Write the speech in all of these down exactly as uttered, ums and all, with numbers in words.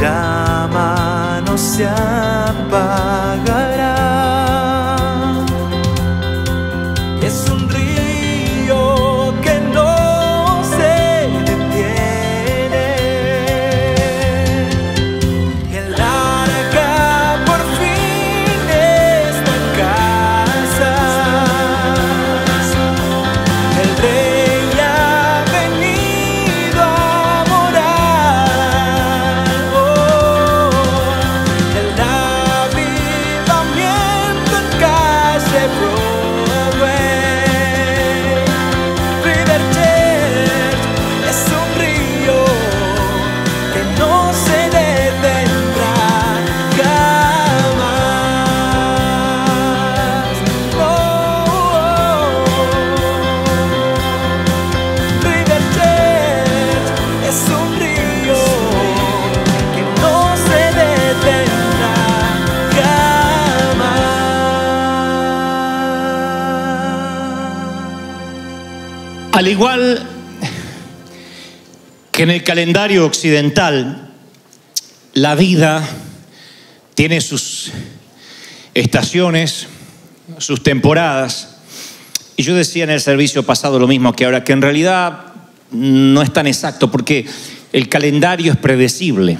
llama no se apagará. Es un río que no se detiene. El arca por fin está en casa. El rey ha venido a morar. Oh, el avivamiento en calle Broadway. Al igual que en el calendario occidental, la vida tiene sus estaciones, sus temporadas. Y yo decía en el servicio pasado lo mismo que ahora, que en realidad no es tan exacto porque el calendario es predecible.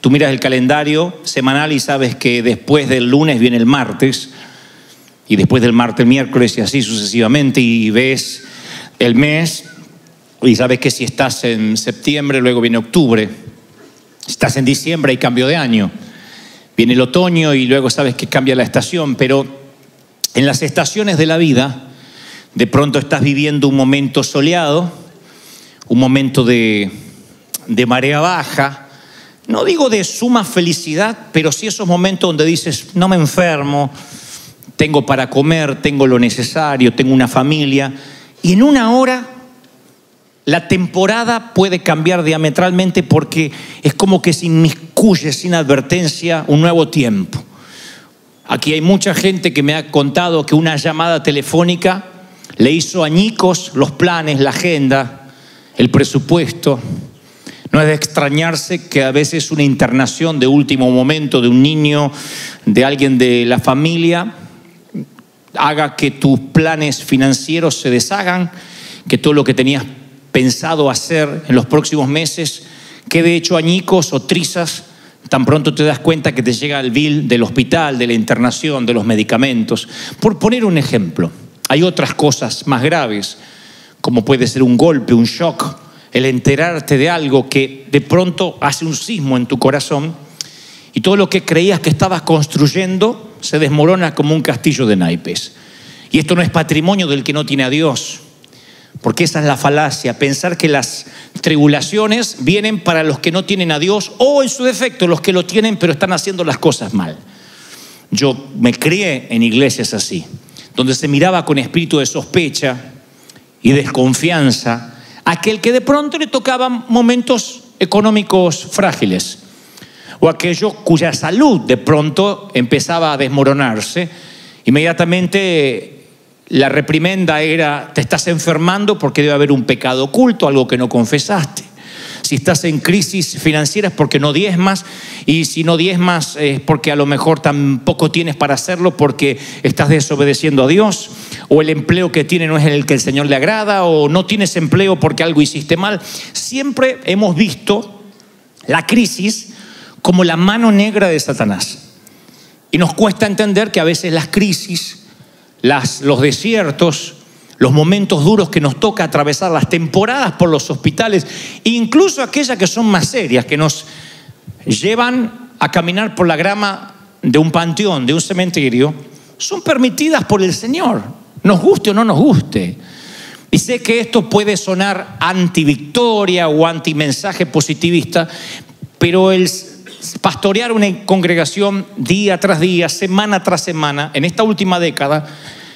Tú miras el calendario semanal y sabes que después del lunes viene el martes, y después del martes el miércoles y así sucesivamente, y ves el mes, y sabes que si estás en septiembre, luego viene octubre. Si estás en diciembre, hay cambio de año. Viene el otoño y luego sabes que cambia la estación. Pero en las estaciones de la vida, de pronto estás viviendo un momento soleado, un momento de, de marea baja. No digo de suma felicidad, pero sí esos momentos donde dices, no me enfermo, tengo para comer, tengo lo necesario, tengo una familia. Y en una hora la temporada puede cambiar diametralmente porque es como que se inmiscuye sin advertencia un nuevo tiempo. Aquí hay mucha gente que me ha contado que una llamada telefónica le hizo añicos los planes, la agenda, el presupuesto. No es de extrañarse que a veces una internación de último momento de un niño, de alguien de la familia, haga que tus planes financieros se deshagan, que todo lo que tenías pensado hacer en los próximos meses quede hecho añicos o trizas. Tan pronto te das cuenta que te llega el bill del hospital, de la internación, de los medicamentos. Por poner un ejemplo, hay otras cosas más graves, como puede ser un golpe, un shock, el enterarte de algo que de pronto hace un sismo en tu corazón y todo lo que creías que estabas construyendo se desmorona como un castillo de naipes. Y esto no es patrimonio del que no tiene a Dios, porque esa es la falacia, pensar que las tribulaciones vienen para los que no tienen a Dios, o en su defecto los que lo tienen pero están haciendo las cosas mal. Yo me crié en iglesias así, donde se miraba con espíritu de sospecha y desconfianza a aquel que de pronto le tocaban momentos económicos frágiles, o aquellos cuya salud de pronto empezaba a desmoronarse. Inmediatamente la reprimenda era: te estás enfermando porque debe haber un pecado oculto, algo que no confesaste. Si estás en crisis financiera es porque no diezmas, y si no diezmas es porque a lo mejor tampoco tienes para hacerlo porque estás desobedeciendo a Dios, o el empleo que tiene no es el que el Señor le agrada, o no tienes empleo porque algo hiciste mal. Siempre hemos visto la crisis como la mano negra de Satanás. Y nos cuesta entender que a veces las crisis, las, los desiertos, los momentos duros que nos toca atravesar, las temporadas por los hospitales, incluso aquellas que son más serias, que nos llevan a caminar por la grama de un panteón, de un cementerio, son permitidas por el Señor, nos guste o no nos guste. Y sé que esto puede sonar antivictoria o antimensaje positivista, pero el pastorear una congregación día tras día, semana tras semana, en esta última década,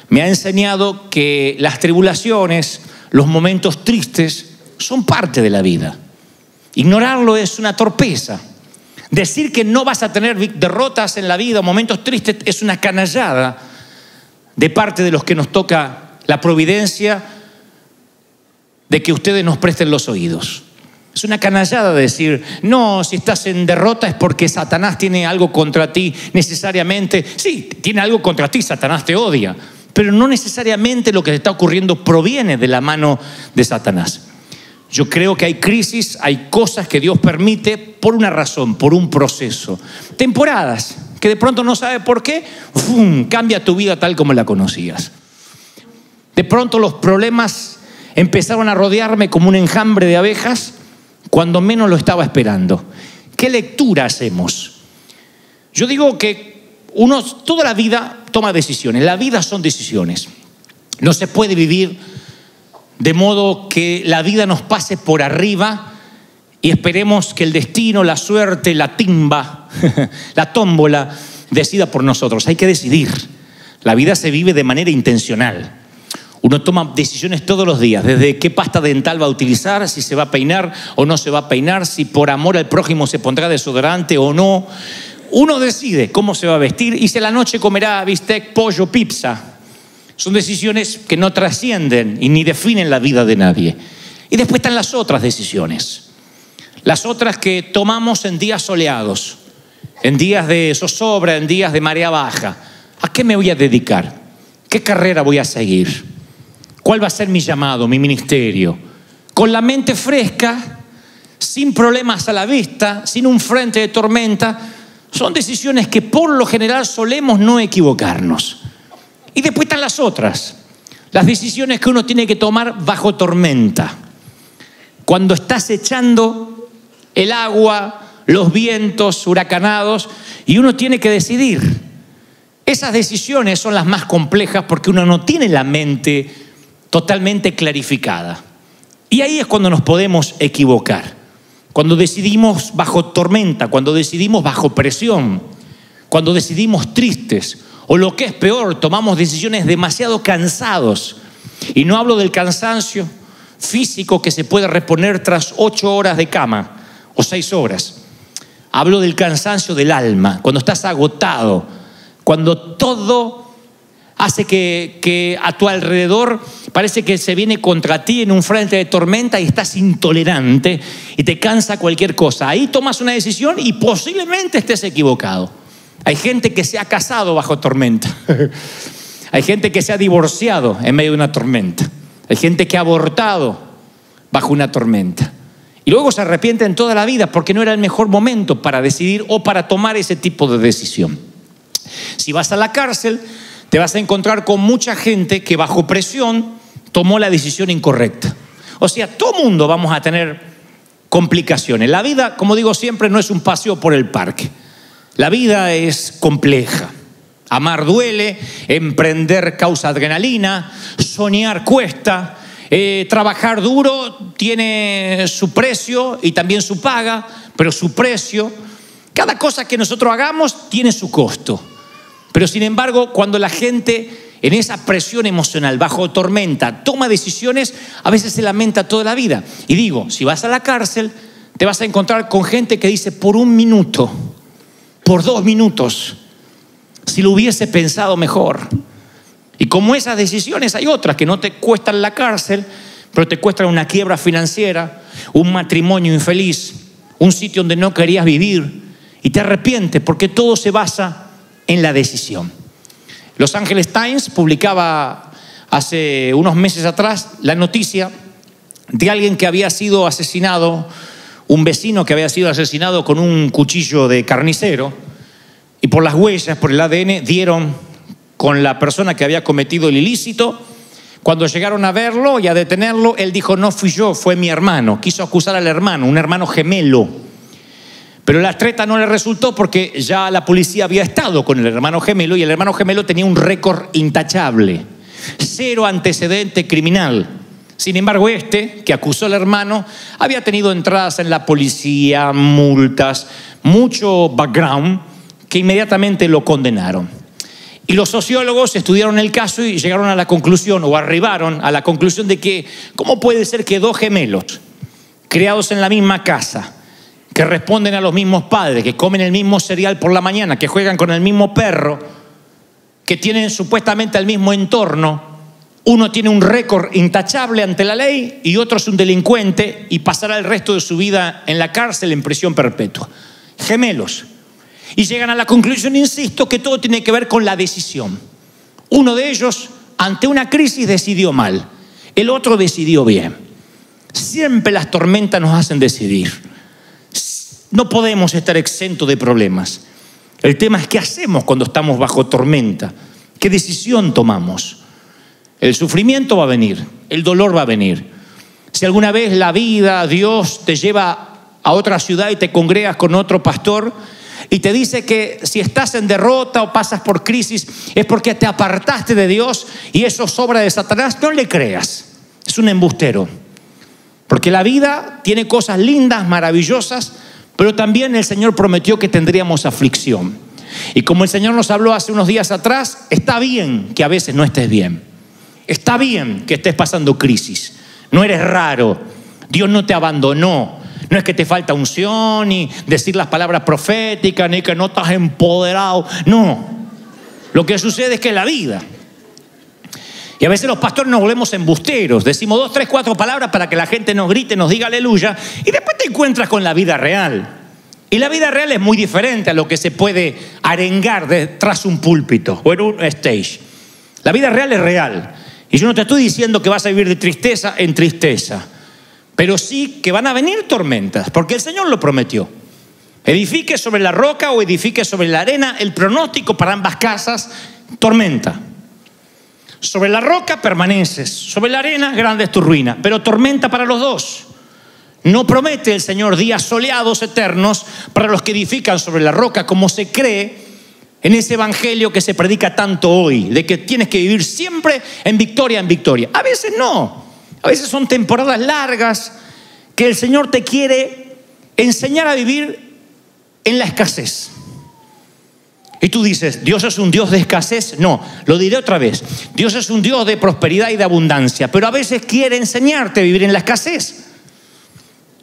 me ha enseñado que las tribulaciones, los momentos tristes, son parte de la vida. Ignorarlo es una torpeza. Decir que no vas a tener derrotas en la vida, momentos tristes, es una canallada de parte de los que nos toca la providencia de que ustedes nos presten los oídos. Es una canallada decir, no, si estás en derrota es porque Satanás tiene algo contra ti necesariamente. Sí, tiene algo contra ti, Satanás te odia, pero no necesariamente lo que te está ocurriendo proviene de la mano de Satanás. Yo creo que hay crisis, hay cosas que Dios permite por una razón, por un proceso. Temporadas que de pronto no sabes por qué, ¡fum!, cambia tu vida tal como la conocías. De pronto los problemas empezaron a rodearme como un enjambre de abejas cuando menos lo estaba esperando. ¿Qué lectura hacemos? Yo digo que uno toda la vida toma decisiones. La vida son decisiones. No se puede vivir de modo que la vida nos pase por arriba y esperemos que el destino, la suerte, la timba, la tómbola decida por nosotros. Hay que decidir. La vida se vive de manera intencional. Uno toma decisiones todos los días, desde qué pasta dental va a utilizar, si se va a peinar o no se va a peinar, si por amor al prójimo se pondrá desodorante o no. Uno decide cómo se va a vestir y si a la noche comerá bistec, pollo, pizza. Son decisiones que no trascienden y ni definen la vida de nadie. Y después están las otras decisiones, las otras que tomamos en días soleados, en días de zozobra, en días de marea baja. ¿A qué me voy a dedicar? ¿Qué carrera voy a seguir? ¿Cuál va a ser mi llamado, mi ministerio? Con la mente fresca, sin problemas a la vista, sin un frente de tormenta, son decisiones que por lo general solemos no equivocarnos. Y después están las otras, las decisiones que uno tiene que tomar bajo tormenta. Cuando estás echando el agua, los vientos huracanados, y uno tiene que decidir. Esas decisiones son las más complejas porque uno no tiene la mente totalmente clarificada. Y ahí es cuando nos podemos equivocar. Cuando decidimos bajo tormenta, cuando decidimos bajo presión, cuando decidimos tristes, o lo que es peor, tomamos decisiones demasiado cansados. Y no hablo del cansancio físico que se puede reponer tras ocho horas de cama o seis horas. Hablo del cansancio del alma, cuando estás agotado, cuando todo hace que, que a tu alrededor parece que se viene contra ti en un frente de tormenta y estás intolerante y te cansa cualquier cosa. Ahí tomas una decisión y posiblemente estés equivocado. Hay gente que se ha casado bajo tormenta. Hay gente que se ha divorciado en medio de una tormenta. Hay gente que ha abortado bajo una tormenta. Y luego se arrepienten toda la vida porque no era el mejor momento para decidir o para tomar ese tipo de decisión. Si vas a la cárcel, te vas a encontrar con mucha gente que bajo presión tomó la decisión incorrecta. O sea, todo mundo vamos a tener complicaciones. La vida, como digo siempre, no es un paseo por el parque. La vida es compleja. Amar duele, emprender causa adrenalina, soñar cuesta, eh, trabajar duro tiene su precio y también su paga, pero su precio. Cada cosa que nosotros hagamos tiene su costo. Pero sin embargo, cuando la gente en esa presión emocional, bajo tormenta, toma decisiones, a veces se lamenta toda la vida. Y digo, si vas a la cárcel, te vas a encontrar con gente que dice, por un minuto, por dos minutos, si lo hubiese pensado mejor. Y como esas decisiones, hay otras que no te cuestan la cárcel, pero te cuestan una quiebra financiera, un matrimonio infeliz, un sitio donde no querías vivir, y te arrepientes porque todo se basa en la decisión. Los Ángeles Times publicaba hace unos meses atrás la noticia de alguien que había sido asesinado, un vecino que había sido asesinado con un cuchillo de carnicero, y por las huellas, por el A D N, dieron con la persona que había cometido el ilícito. Cuando llegaron a verlo y a detenerlo, él dijo, no fui yo, fue mi hermano. Quiso acusar al hermano, un hermano gemelo. Pero la treta no le resultó porque ya la policía había estado con el hermano gemelo y el hermano gemelo tenía un récord intachable, cero antecedente criminal. Sin embargo, este que acusó al hermano había tenido entradas en la policía, multas, mucho background que inmediatamente lo condenaron. Y los sociólogos estudiaron el caso y llegaron a la conclusión o arribaron a la conclusión de que ¿cómo puede ser que dos gemelos criados en la misma casa, que responden a los mismos padres, que comen el mismo cereal por la mañana, que juegan con el mismo perro, que tienen supuestamente el mismo entorno, Uno tiene un récord intachable ante la ley y otro es un delincuente y pasará el resto de su vida en la cárcel, en prisión perpetua. Gemelos. Y llegan a la conclusión, insisto, que todo tiene que ver con la decisión. Uno de ellos, ante una crisis, decidió mal. El otro decidió bien. Siempre las tormentas nos hacen decidir. No podemos estar exentos de problemas. El tema es qué hacemos cuando estamos bajo tormenta. ¿Qué decisión tomamos? El sufrimiento va a venir, el dolor va a venir. Si alguna vez la vida, Dios, te lleva a otra ciudad y te congregas con otro pastor y te dice que si estás en derrota o pasas por crisis es porque te apartaste de Dios y eso es obra de Satanás, no le creas. Es un embustero. Porque la vida tiene cosas lindas, maravillosas, pero también el Señor prometió que tendríamos aflicción. Y como el Señor nos habló hace unos días atrás, está bien que a veces no estés bien. Está bien que estés pasando crisis. No eres raro. Dios no te abandonó. No es que te falta unción, ni decir las palabras proféticas, ni que no estás empoderado. No. Lo que sucede es que es la vida. Y a veces los pastores nos volvemos embusteros. Decimos dos, tres, cuatro palabras para que la gente nos grite, nos diga aleluya. Y después te encuentras con la vida real. Y la vida real es muy diferente a lo que se puede arengar detrás un púlpito o en un stage. La vida real es real. Y yo no te estoy diciendo que vas a vivir de tristeza en tristeza, pero sí que van a venir tormentas, porque el Señor lo prometió. Edifique sobre la roca o edifique sobre la arena, el pronóstico para ambas casas, tormenta. Sobre la roca permaneces, sobre la arena grande es tu ruina, pero tormenta para los dos. No promete el Señor días soleados eternos para los que edifican sobre la roca, como se cree en ese evangelio que se predica tanto hoy, de que tienes que vivir siempre en victoria, en victoria. A veces no. A veces son temporadas largas que el Señor te quiere enseñar a vivir en la escasez. Y tú dices, ¿Dios es un Dios de escasez? No, lo diré otra vez. Dios es un Dios de prosperidad y de abundancia, pero a veces quiere enseñarte a vivir en la escasez.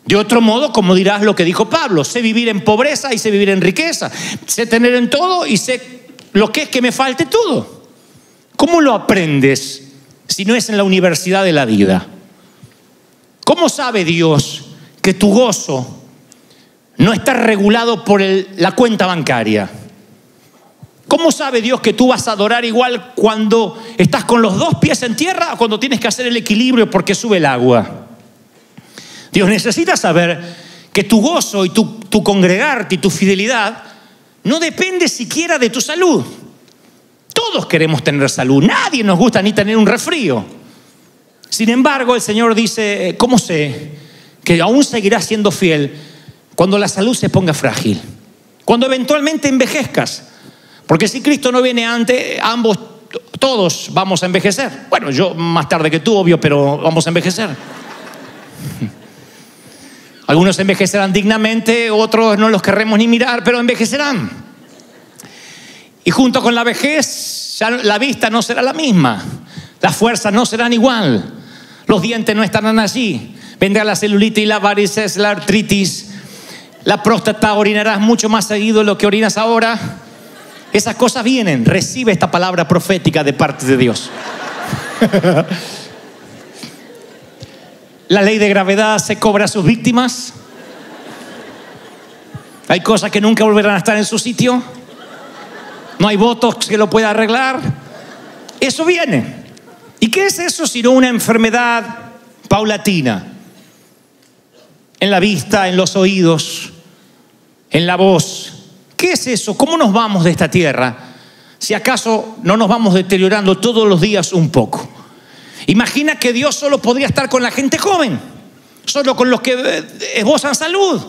De otro modo, como dirás lo que dijo Pablo, sé vivir en pobreza y sé vivir en riqueza. Sé tener en todo y sé lo que es que me falte todo. ¿Cómo lo aprendes si no es en la universidad de la vida? ¿Cómo sabe Dios que tu gozo no está regulado por el, la cuenta bancaria? ¿Cómo sabe Dios que tú vas a adorar igual cuando estás con los dos pies en tierra o cuando tienes que hacer el equilibrio porque sube el agua? Dios necesita saber que tu gozo y tu, tu congregarte y tu fidelidad no depende siquiera de tu salud. Todos queremos tener salud. Nadie nos gusta ni tener un resfrío. Sin embargo, el Señor dice, ¿cómo sé que aún seguirás siendo fiel cuando la salud se ponga frágil? Cuando eventualmente envejezcas. Porque si Cristo no viene antes, ambos, todos vamos a envejecer. Bueno, yo más tarde que tú, obvio, pero vamos a envejecer. Algunos envejecerán dignamente, otros no los querremos ni mirar, pero envejecerán. Y junto con la vejez, ya la vista no será la misma. Las fuerzas no serán igual. Los dientes no estarán allí. Vendrá la celulitis, la varices, la artritis. La próstata, orinarás mucho más seguido de lo que orinas ahora. Esas cosas vienen. Recibe esta palabra profética de parte de Dios. La ley de gravedad se cobra a sus víctimas. Hay cosas que nunca volverán a estar en su sitio. No hay botox que lo pueda arreglar. Eso viene. ¿Y qué es eso sino una enfermedad paulatina? En la vista, en los oídos, en la voz. ¿Qué es eso? ¿Cómo nos vamos de esta tierra? Si acaso no nos vamos deteriorando todos los días un poco. Imagina que Dios solo podría estar con la gente joven, solo con los que esbozan salud.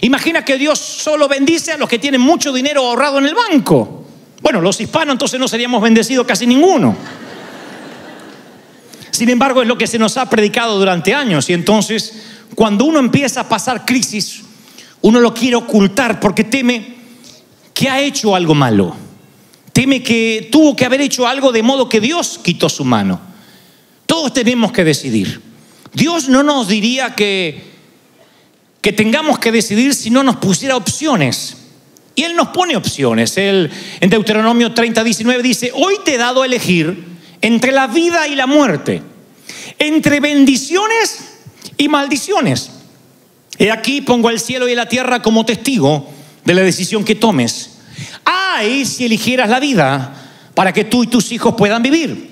Imagina que Dios solo bendice a los que tienen mucho dinero ahorrado en el banco. Bueno, los hispanos entonces no seríamos bendecidos casi ninguno. Sin embargo, es lo que se nos ha predicado durante años. Y entonces, cuando uno empieza a pasar crisis, uno lo quiere ocultar porque teme que ha hecho algo malo. Teme que tuvo que haber hecho algo de modo que Dios quitó su mano. Todos tenemos que decidir. Dios no nos diría que, que tengamos que decidir si no nos pusiera opciones. Y Él nos pone opciones. Él en Deuteronomio treinta, diecinueve dice, hoy te he dado a elegir entre la vida y la muerte, entre bendiciones y maldiciones. He aquí pongo el cielo y la tierra como testigo de la decisión que tomes. Ay, si eligieras la vida para que tú y tus hijos puedan vivir.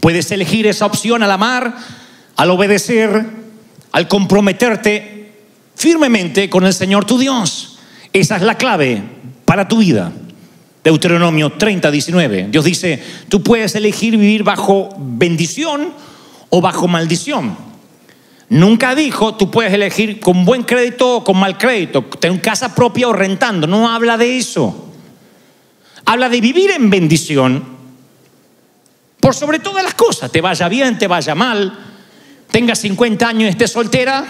Puedes elegir esa opción al amar, al obedecer, al comprometerte firmemente con el Señor tu Dios. Esa es la clave para tu vida. Deuteronomio treinta, diecinueve. Dios dice, tú puedes elegir vivir bajo bendición o bajo maldición. Nunca dijo, tú puedes elegir con buen crédito o con mal crédito, tener casa propia o rentando. No habla de eso. Habla de vivir en bendición por sobre todas las cosas. Te vaya bien, te vaya mal, tengas cincuenta años y estés soltera,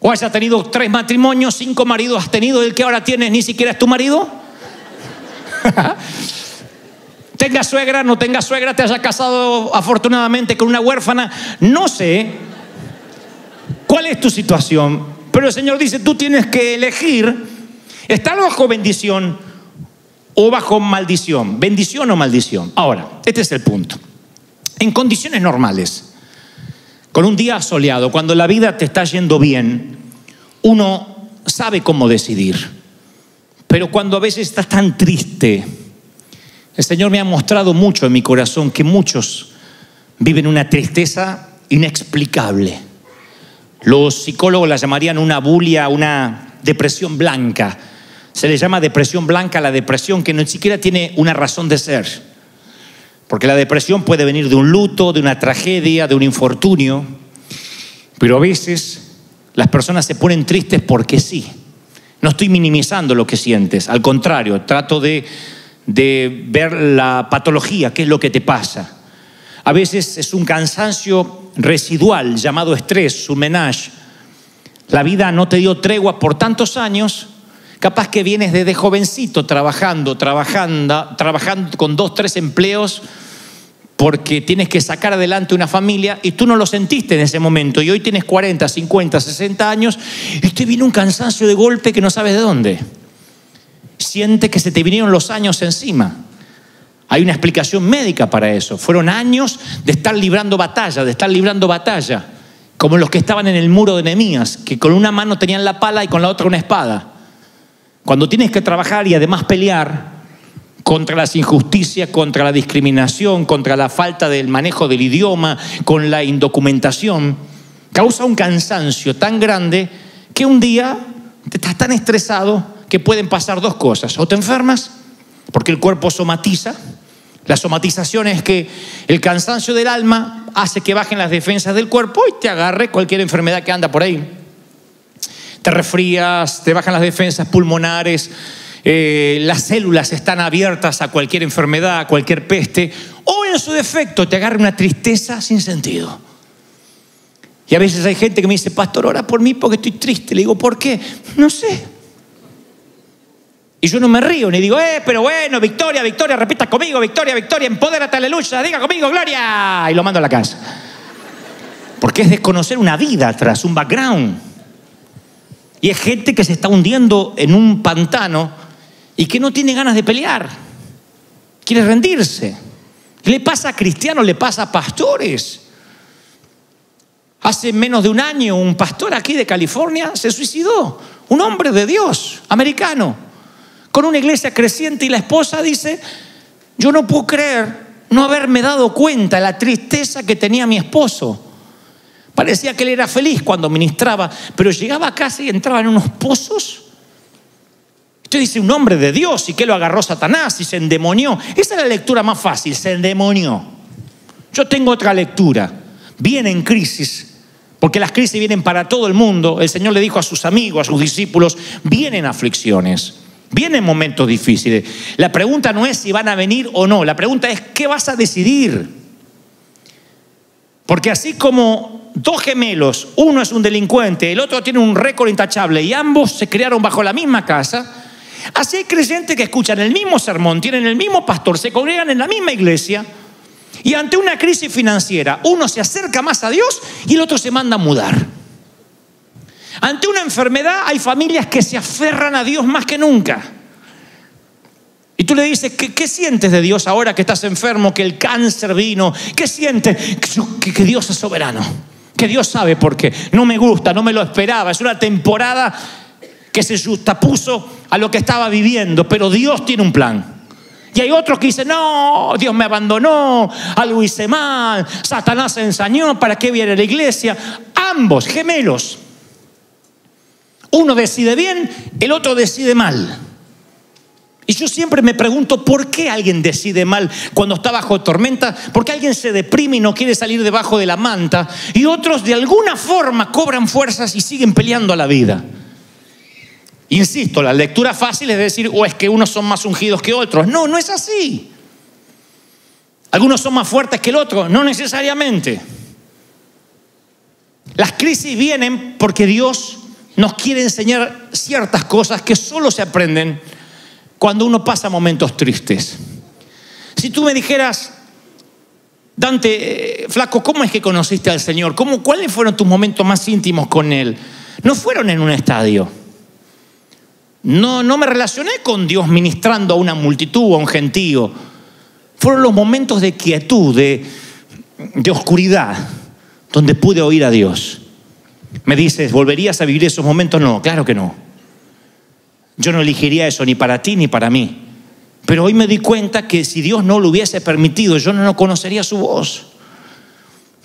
o hayas tenido tres matrimonios, cinco maridos has tenido, el que ahora tienes ni siquiera es tu marido. Tengas suegra, no tengas suegra, te hayas casado afortunadamente con una huérfana. No sé cuál es tu situación, pero el Señor dice, tú tienes que elegir estar bajo bendición o bajo maldición. Bendición o maldición. Ahora, este es el punto. En condiciones normales, con un día soleado, cuando la vida te está yendo bien, uno sabe cómo decidir. Pero cuando a veces estás tan triste, el Señor me ha mostrado mucho en mi corazón que muchos viven una tristeza inexplicable. Los psicólogos la llamarían una bulia, una depresión blanca. Se le llama depresión blanca a la depresión que ni siquiera tiene una razón de ser. Porque la depresión puede venir de un luto, de una tragedia, de un infortunio. Pero a veces las personas se ponen tristes porque sí. No estoy minimizando lo que sientes. Al contrario, trato de, de ver la patología, qué es lo que te pasa. A veces es un cansancio residual llamado estrés, su ménage. La vida no te dio tregua por tantos años. Capaz que vienes desde jovencito trabajando, trabajando, trabajando con dos, tres empleos porque tienes que sacar adelante una familia y tú no lo sentiste en ese momento. Y hoy tienes cuarenta, cincuenta, sesenta años y te viene un cansancio de golpe que no sabes de dónde. Sientes que se te vinieron los años encima. Hay una explicación médica para eso. Fueron años de estar librando batalla, de estar librando batalla. Como los que estaban en el muro de Nehemías, que con una mano tenían la pala y con la otra una espada. Cuando tienes que trabajar y además pelear contra las injusticias, contra la discriminación, contra la falta del manejo del idioma, con la indocumentación, causa un cansancio tan grande que un día te estás tan estresado que pueden pasar dos cosas. O te enfermas, porque el cuerpo somatiza. La somatización es que el cansancio del alma hace que bajen las defensas del cuerpo y te agarre cualquier enfermedad que anda por ahí. Te resfrías, te bajan las defensas pulmonares, eh, las células están abiertas a cualquier enfermedad, a cualquier peste, o en su defecto te agarra una tristeza sin sentido. Y a veces hay gente que me dice, pastor, ora por mí porque estoy triste. Le digo, ¿por qué? No sé. Y yo no me río, ni digo, eh, pero bueno, victoria, victoria, repita conmigo, victoria, victoria, empodérate, aleluya, diga conmigo, gloria. Y lo mando a la casa. Porque es desconocer una vida atrás, un background. Y es gente que se está hundiendo en un pantano y que no tiene ganas de pelear. Quiere rendirse. Le pasa a cristianos, le pasa a pastores. Hace menos de un año un pastor aquí de California se suicidó. Un hombre de Dios, americano, con una iglesia creciente, y la esposa dice, yo no puedo creer no haberme dado cuenta de la tristeza que tenía mi esposo. Parecía que él era feliz cuando ministraba, pero llegaba a casa y entraba en unos pozos. Usted dice, un hombre de Dios, y que lo agarró Satanás y se endemonió. Esa es la lectura más fácil, se endemonió. Yo tengo otra lectura. Viene en crisis, porque las crisis vienen para todo el mundo. El Señor le dijo a sus amigos, a sus discípulos, vienen aflicciones, vienen momentos difíciles. La pregunta no es si van a venir o no, la pregunta es ¿qué vas a decidir? Porque así como dos gemelos, uno es un delincuente, el otro tiene un récord intachable, y ambos se criaron bajo la misma casa, así hay creyentes que escuchan el mismo sermón, tienen el mismo pastor, se congregan en la misma iglesia, y ante una crisis financiera uno se acerca más a Dios y el otro se manda a mudar. Ante una enfermedad hay familias que se aferran a Dios más que nunca. Y tú le dices, ¿qué, qué sientes de Dios ahora que estás enfermo, que el cáncer vino? ¿Qué sientes? Que, que Dios es soberano, que Dios sabe por qué. No me gusta, no me lo esperaba. Es una temporada que se justapuso a lo que estaba viviendo, pero Dios tiene un plan. Y hay otros que dicen, no, Dios me abandonó, algo hice mal, Satanás se ensañó, ¿para qué viene la iglesia? Ambos, gemelos. Uno decide bien, el otro decide mal. Y yo siempre me pregunto, ¿por qué alguien decide mal cuando está bajo tormenta? ¿Por qué alguien se deprime y no quiere salir debajo de la manta? Y otros de alguna forma cobran fuerzas y siguen peleando a la vida. Insisto, la lectura fácil es decir, o es que unos son más ungidos que otros. No, no es así. Algunos son más fuertes que el otro, no necesariamente. Las crisis vienen porque Dios nos quiere enseñar ciertas cosas que solo se aprenden cuando uno pasa momentos tristes. Si tú me dijeras, Dante, eh, flaco, ¿cómo es que conociste al Señor? ¿Cómo, ¿Cuáles fueron tus momentos más íntimos con Él? No fueron en un estadio. No, no me relacioné con Dios ministrando a una multitud, a un gentío. Fueron los momentos de quietud, de, de oscuridad, donde pude oír a Dios. Me dices, ¿volverías a vivir esos momentos? No, claro que no. Yo no elegiría eso ni para ti ni para mí. Pero hoy me di cuenta que si Dios no lo hubiese permitido, yo no conocería su voz.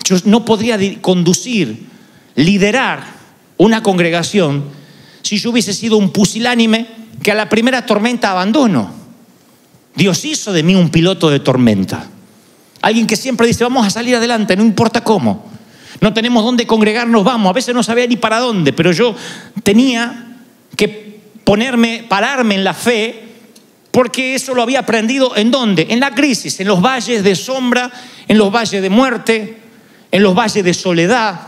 Yo no podría conducir, liderar una congregación si yo hubiese sido un pusilánime que a la primera tormenta abandono. Dios hizo de mí un piloto de tormenta. Alguien que siempre dice, vamos a salir adelante, no importa cómo. No tenemos dónde congregarnos, vamos. A veces no sabía ni para dónde, pero yo tenía que ponerme, pararme en la fe, porque eso lo había aprendido en dónde, en la crisis, en los valles de sombra, en los valles de muerte, en los valles de soledad.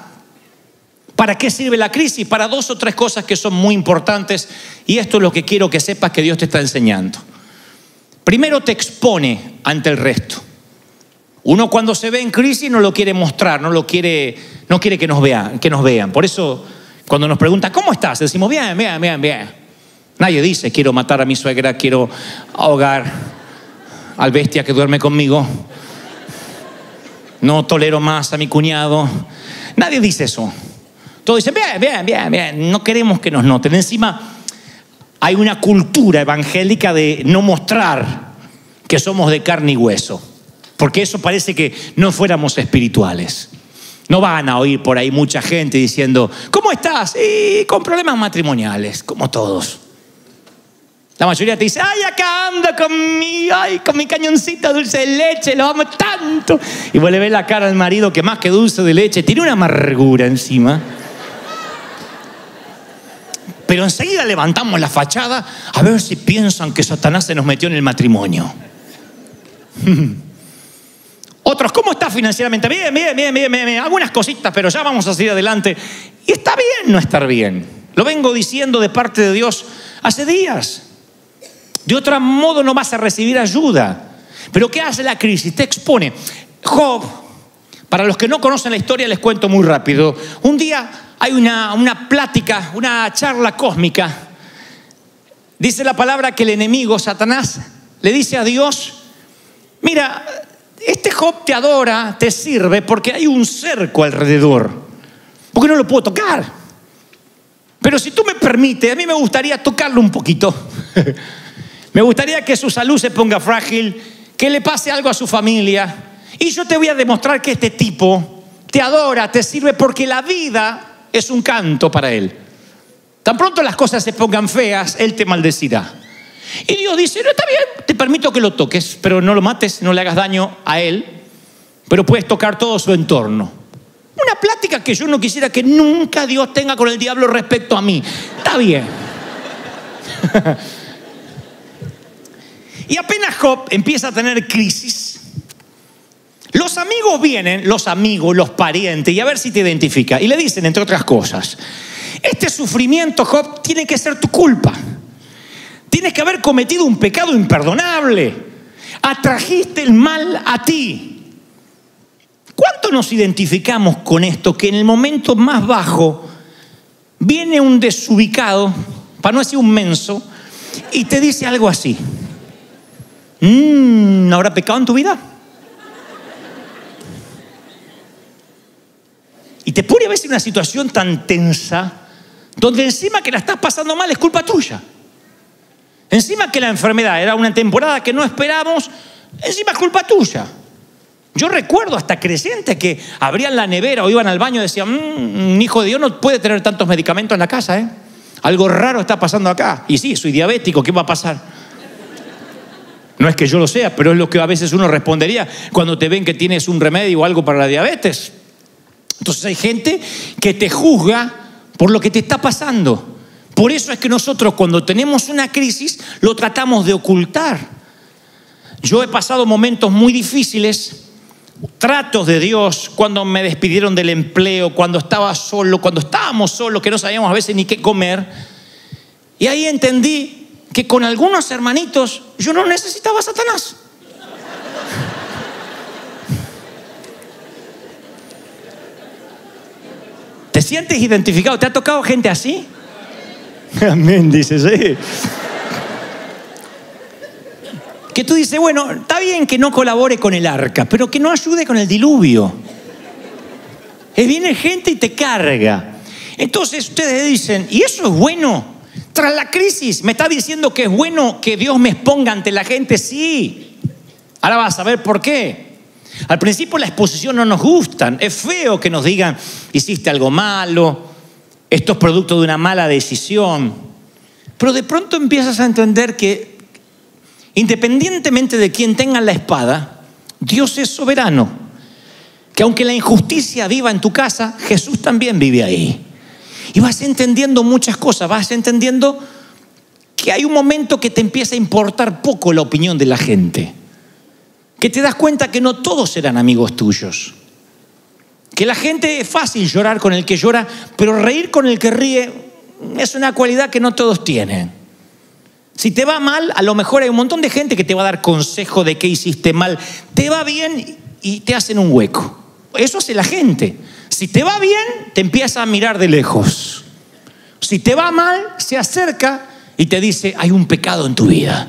¿Para qué sirve la crisis? Para dos o tres cosas que son muy importantes, y esto es lo que quiero que sepas que Dios te está enseñando. Primero, te expone ante el resto. Uno cuando se ve en crisis no lo quiere mostrar, no lo quiere, no quiere que nos vean, que nos vean. Por eso cuando nos preguntan, ¿cómo estás?, decimos, bien, bien, bien, bien. Nadie dice, quiero matar a mi suegra, quiero ahogar al bestia que duerme conmigo, no tolero más a mi cuñado. Nadie dice eso. Todos dicen, bien, bien, bien, bien. No queremos que nos noten. Encima hay una cultura evangélica de no mostrar que somos de carne y hueso, porque eso parece que no fuéramos espirituales. No van a oír por ahí mucha gente diciendo, ¿cómo estás? Y con problemas matrimoniales, como todos. La mayoría te dice, ay, acá ando con mi, ay, con mi cañoncito dulce de leche, lo amo tanto. Y vos le ves la cara al marido que más que dulce de leche, tiene una amargura encima. Pero enseguida levantamos la fachada a ver si piensan que Satanás se nos metió en el matrimonio. Otros, ¿cómo estás financieramente? Bien, bien, bien, bien, bien, algunas cositas, pero ya vamos a seguir adelante. Y está bien no estar bien. Lo vengo diciendo de parte de Dios hace días. De otro modo no vas a recibir ayuda. Pero ¿qué hace la crisis? Te expone. Job, para los que no conocen la historia, les cuento muy rápido. Un día hay una, una plática, una charla cósmica. Dice la palabra que el enemigo, Satanás, le dice a Dios, mira, este Job te adora, te sirve, porque hay un cerco alrededor, porque no lo puedo tocar. Pero si tú me permites, a mí me gustaría tocarlo un poquito. Me gustaría que su salud se ponga frágil, que le pase algo a su familia. Y yo te voy a demostrar que este tipo te adora, te sirve, porque la vida es un canto para él. Tan pronto las cosas se pongan feas, él te maldecirá. Y Dios dice, no, está bien, te permito que lo toques, pero no lo mates, no le hagas daño a él, pero puedes tocar todo su entorno. Una plática que yo no quisiera que nunca Dios tenga con el diablo respecto a mí. Está bien. Y apenas Job empieza a tener crisis, los amigos vienen, los amigos, los parientes, y a ver si te identifica, y le dicen, entre otras cosas, este sufrimiento, Job, tiene que ser tu culpa. Tienes que haber cometido un pecado imperdonable. Atrajiste el mal a ti. ¿Cuánto nos identificamos con esto? Que en el momento más bajo viene un desubicado, para no decir un menso, y te dice algo así. mmm, ¿habrá pecado en tu vida? Y te pone a veces en una situación tan tensa, donde encima que la estás pasando mal es culpa tuya. Encima que la enfermedad era una temporada que no esperamos, encima es culpa tuya. Yo recuerdo hasta creyentes que abrían la nevera o iban al baño y decían, mmm, un hijo de Dios no puede tener tantos medicamentos en la casa, ¿eh? Algo raro está pasando acá. Y sí, soy diabético, ¿qué va a pasar? No es que yo lo sea, pero es lo que a veces uno respondería cuando te ven que tienes un remedio o algo para la diabetes. Entonces hay gente que te juzga por lo que te está pasando. Por eso es que nosotros cuando tenemos una crisis lo tratamos de ocultar. Yo he pasado momentos muy difíciles, tratos de Dios, cuando me despidieron del empleo, cuando estaba solo, cuando estábamos solos, que no sabíamos a veces ni qué comer. Y ahí entendí que con algunos hermanitos yo no necesitaba a Satanás. ¿Te sientes identificado? ¿Te ha tocado gente así? Amén, dice, sí. Que tú dices, bueno, está bien que no colabore con el arca, pero que no ayude con el diluvio. Es, viene gente y te carga. Entonces ustedes dicen, ¿y eso es bueno? Tras la crisis, ¿me está diciendo que es bueno que Dios me exponga ante la gente? Sí. Ahora vas a ver por qué. Al principio la exposición no nos gusta. Es feo que nos digan, hiciste algo malo, esto es producto de una mala decisión. Pero de pronto empiezas a entender que independientemente de quién tenga la espada, Dios es soberano. Que aunque la injusticia viva en tu casa, Jesús también vive ahí. Y vas entendiendo muchas cosas, vas entendiendo que hay un momento que te empieza a importar poco la opinión de la gente. Que te das cuenta que no todos serán amigos tuyos. Que la gente, es fácil llorar con el que llora, pero reír con el que ríe es una cualidad que no todos tienen. Si te va mal, a lo mejor hay un montón de gente que te va a dar consejo de qué hiciste mal. Te va bien y te hacen un hueco. Eso hace la gente. Si te va bien, te empieza a mirar de lejos. Si te va mal, se acerca y te dice, hay un pecado en tu vida.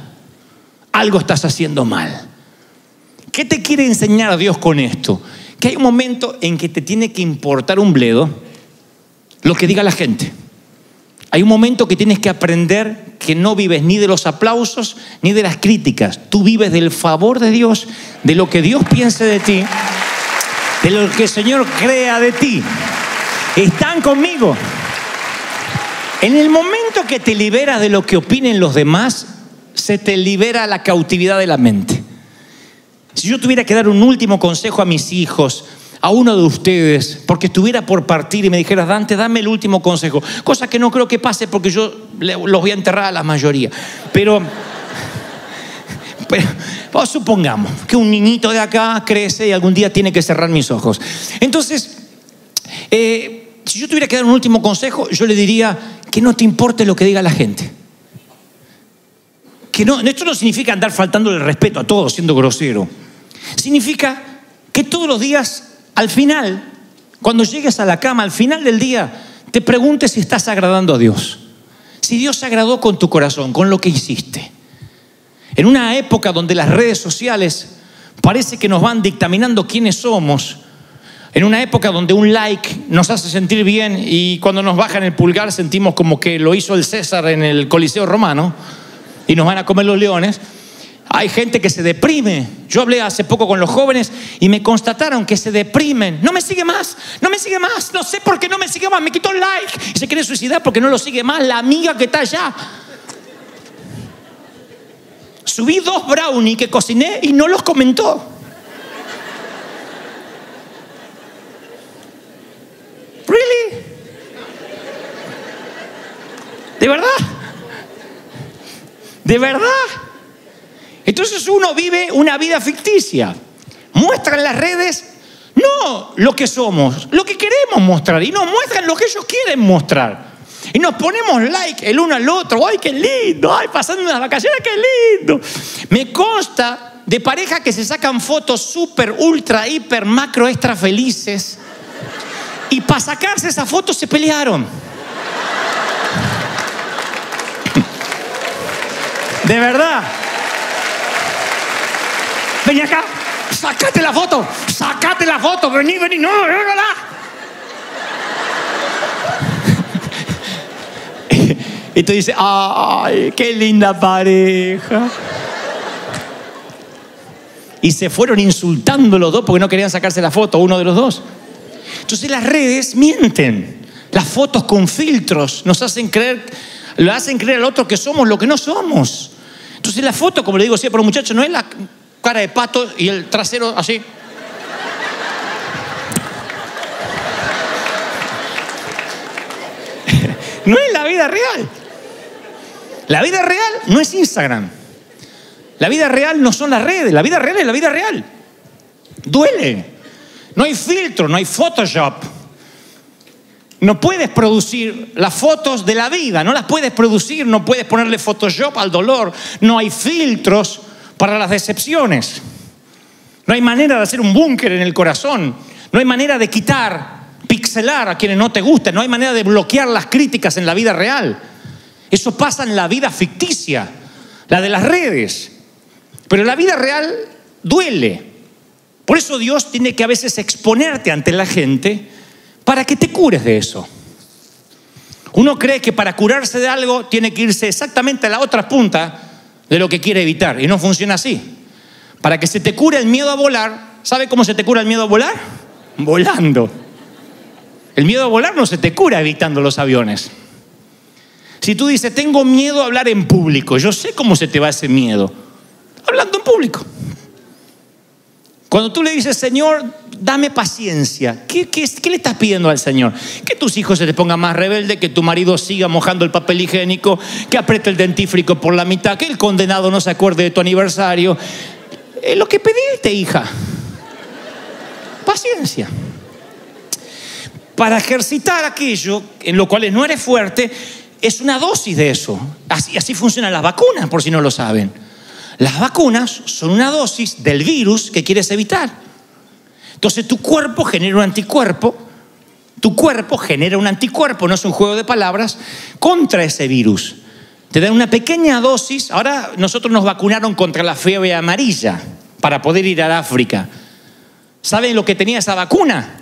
Algo estás haciendo mal. ¿Qué te quiere enseñar Dios con esto? Que hay un momento en que te tiene que importar un bledo lo que diga la gente. Hay un momento que tienes que aprender que no vives ni de los aplausos ni de las críticas. Tú vives del favor de Dios, de lo que Dios piense de ti, de lo que el Señor crea de ti. Están conmigo. En el momento que te liberas de lo que opinen los demás, se te libera la cautividad de la mente. Si yo tuviera que dar un último consejo a mis hijos, a uno de ustedes, porque estuviera por partir y me dijeras, Dante, dame el último consejo, cosa que no creo que pase porque yo los voy a enterrar a la mayoría, pero, pero pues, supongamos que un niñito de acá crece y algún día tiene que cerrar mis ojos. Entonces, eh, si yo tuviera que dar un último consejo, yo le diría que no te importe lo que diga la gente. Que no, esto no significa andar faltando el respeto a todos, siendo grosero. Significa que todos los días, al final, cuando llegues a la cama, al final del día, te preguntes si estás agradando a Dios. Si Dios se agradó con tu corazón, con lo que hiciste. En una época donde las redes sociales parece que nos van dictaminando quiénes somos, en una época donde un like nos hace sentir bien y cuando nos bajan el pulgar sentimos como que lo hizo el César en el Coliseo Romano, y nos van a comer los leones. Hay gente que se deprime. Yo hablé hace poco con los jóvenes y me constataron que se deprimen. No me sigue más, no me sigue más, no sé por qué no me sigue más, me quitó el like. Y se quiere suicidar porque no lo sigue más la amiga que está allá. Subí dos brownies que cociné y no los comentó. ¿Really? ¿De verdad? ¿De verdad? Entonces uno vive una vida ficticia. Muestran las redes no lo que somos, lo que queremos mostrar. Y nos muestran lo que ellos quieren mostrar. Y nos ponemos like el uno al otro. ¡Ay, qué lindo! ¡Ay, pasando unas vacaciones, qué lindo! Me consta de parejas que se sacan fotos súper, ultra, hiper, macro, extra felices. Y para sacarse esas fotos se pelearon. De verdad. vení acá, sacate la foto, sacate la foto, vení, vení, no, no, no, no. Y tú dices, ay, qué linda pareja. Y se fueron insultando los dos porque no querían sacarse la foto, uno de los dos. Entonces las redes mienten. Las fotos con filtros nos hacen creer, lo hacen creer al otro que somos lo que no somos. Entonces la foto, como le digo siempre a los muchachos, no es la cara de pato y el trasero así. No es la vida real. La vida real no es Instagram. La vida real no son las redes. La vida real es la vida real. Duele. No hay filtro, no hay Photoshop. No puedes producir las fotos de la vida. No las puedes producir, no puedes ponerle Photoshop al dolor. No hay filtros para las decepciones. No hay manera de hacer un búnker en el corazón. No hay manera de quitar, pixelar a quienes no te gustan. No hay manera de bloquear las críticas en la vida real. Eso pasa en la vida ficticia, la de las redes. Pero la vida real duele. Por eso Dios tiene que a veces exponerte ante la gente para que te cures de eso. Uno cree que para curarse de algo tiene que irse exactamente a la otra punta de lo que quiere evitar. Y no funciona así. Para que se te cure el miedo a volar, ¿sabe cómo se te cura el miedo a volar? Volando. El miedo a volar no se te cura evitando los aviones. Si tú dices, tengo miedo a hablar en público, yo sé cómo se te va ese miedo. Hablando en público. Cuando tú le dices, Señor, dame paciencia, ¿Qué, qué, ¿qué le estás pidiendo al Señor? Que tus hijos se te pongan más rebeldes, que tu marido siga mojando el papel higiénico, que apriete el dentífrico por la mitad, que el condenado no se acuerde de tu aniversario. Es lo que pediste, hija. Paciencia. Para ejercitar aquello en lo cual no eres fuerte, es una dosis de eso. Así, así funcionan las vacunas, por si no lo saben. Las vacunas son una dosis del virus que quieres evitar. Entonces tu cuerpo genera un anticuerpo, tu cuerpo genera un anticuerpo, no es un juego de palabras, contra ese virus. Te dan una pequeña dosis. Ahora nosotros nos vacunaron contra la fiebre amarilla para poder ir al África. ¿Saben lo que tenía esa vacuna?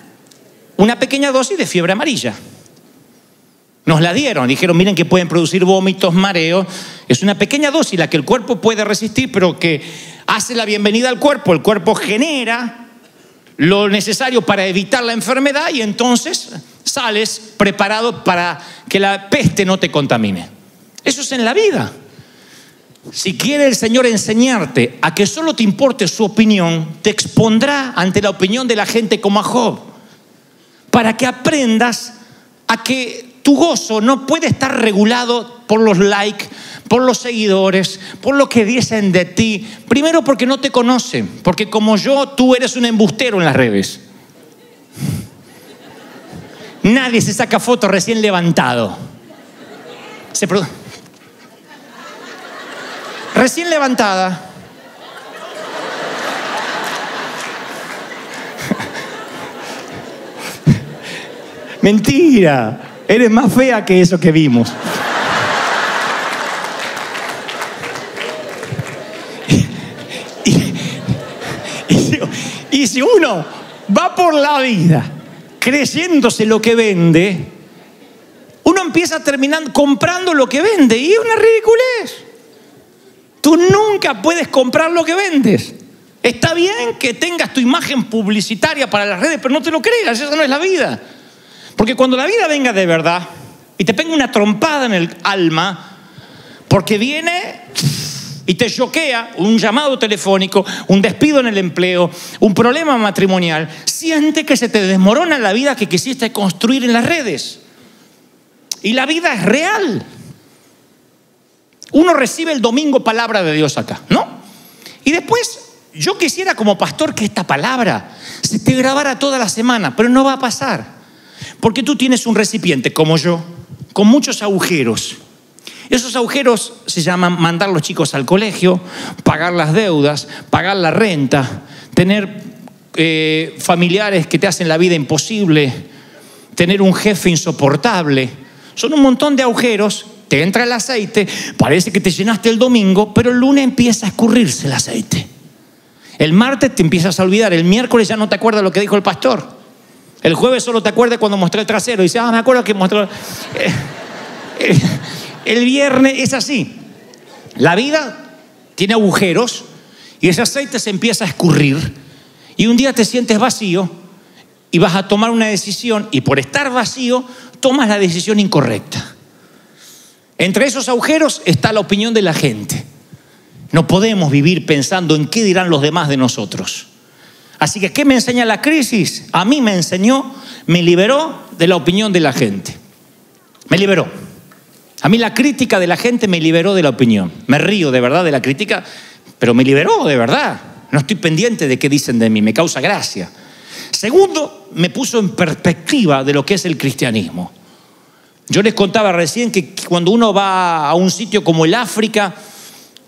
Una pequeña dosis de fiebre amarilla. Nos la dieron, dijeron, miren que pueden producir vómitos, mareos. Es una pequeña dosis la que el cuerpo puede resistir, pero que hace la bienvenida al cuerpo. El cuerpo genera lo necesario para evitar la enfermedad y entonces sales preparado para que la peste no te contamine. Eso es en la vida. Si quiere el Señor enseñarte a que solo te importe su opinión, te expondrá ante la opinión de la gente como a Job, para que aprendas a que tu gozo no puede estar regulado por los likes, por los seguidores, por lo que dicen de ti. Primero porque no te conocen, porque como yo, tú eres un embustero en las redes. Nadie se saca foto recién levantado. Se pro... Recién levantada. Mentira. Eres más fea que eso que vimos. y, y, y si uno va por la vida creyéndose lo que vende, uno empieza terminando comprando lo que vende. Y es una ridiculez. Tú nunca puedes comprar lo que vendes. Está bien que tengas tu imagen publicitaria para las redes, pero no te lo creas, esa no es la vida. Porque cuando la vida venga de verdad y te pega una trompada en el alma, porque viene y te choquea un llamado telefónico, un despido en el empleo, un problema matrimonial, siente que se te desmorona la vida que quisiste construir en las redes. Y la vida es real. Uno recibe el domingo palabra de Dios acá, ¿no? Y después yo quisiera como pastor que esta palabra se te grabara toda la semana, pero no va a pasar. Porque tú tienes un recipiente, como yo, con muchos agujeros. Esos agujeros se llaman mandar los chicos al colegio, pagar las deudas, pagar la renta, tener eh, familiares que te hacen la vida imposible, tener un jefe insoportable. Son un montón de agujeros, te entra el aceite, parece que te llenaste el domingo, pero el lunes empieza a escurrirse el aceite. El martes te empiezas a olvidar, el miércoles ya no te acuerdas lo que dijo el pastor, el jueves solo te acuerdas cuando mostré el trasero y dices, ah, me acuerdo que mostró. El viernes es así. La vida tiene agujeros y ese aceite se empieza a escurrir y un día te sientes vacío y vas a tomar una decisión y por estar vacío tomas la decisión incorrecta. Entre esos agujeros está la opinión de la gente. No podemos vivir pensando en qué dirán los demás de nosotros. Así que, ¿qué me enseña la crisis? A mí me enseñó, me liberó de la opinión de la gente. Me liberó. A mí la crítica de la gente me liberó de la opinión. Me río de verdad de la crítica, pero me liberó de verdad. No estoy pendiente de qué dicen de mí, me causa gracia. Segundo, me puso en perspectiva de lo que es el cristianismo. Yo les contaba recién que cuando uno va a un sitio como el África,